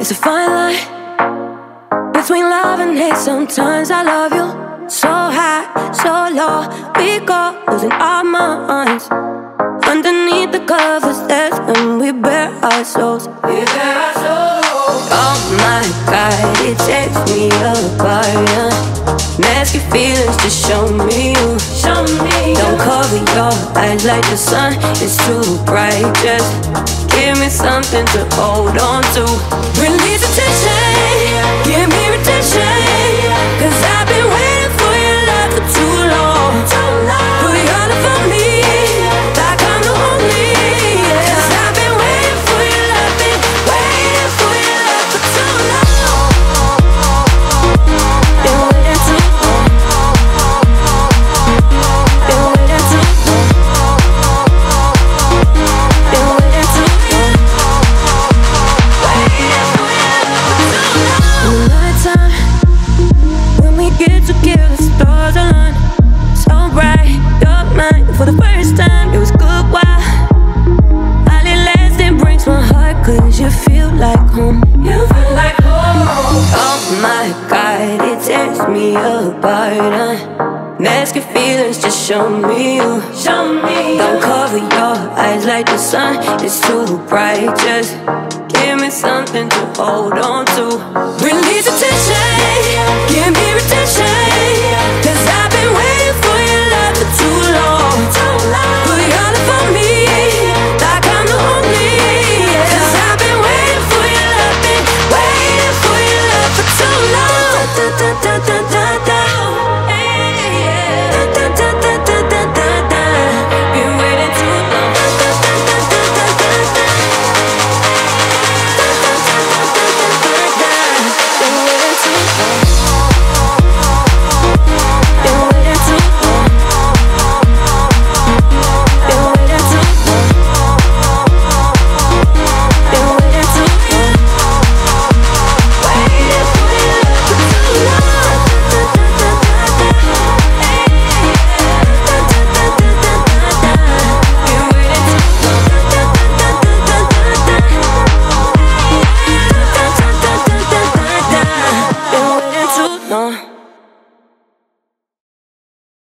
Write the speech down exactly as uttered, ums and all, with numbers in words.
It's a fine line between love and hate. Sometimes I love you so high, so low. We go losing our minds underneath the covers. That's when we bare our souls. We bare our souls. Oh my God, it takes me apart. Yeah. Mask your feelings to show me you. Show me. Don't cover your eyes like the sun is too bright. Just give me something to hold on to. Release the tension, give me retention, cause I've been waiting for your love for too long. Put it all up on me, like I'm the only. Cause I've been waiting for your love, been waiting for your love for too long. Been waiting too long. Been waiting too long. Been waiting too long. Together, stars align, so bright. Your mind for the first time, it was good while. All it lasting breaks my heart, cause you feel like home. You feel like home. Oh my God, it tears me apart. Uh. Mask your feelings, just show me you. Show me. Don't cover your eyes like the sun, it's too bright. Just give me something to hold on to. Release the tension, give me retention.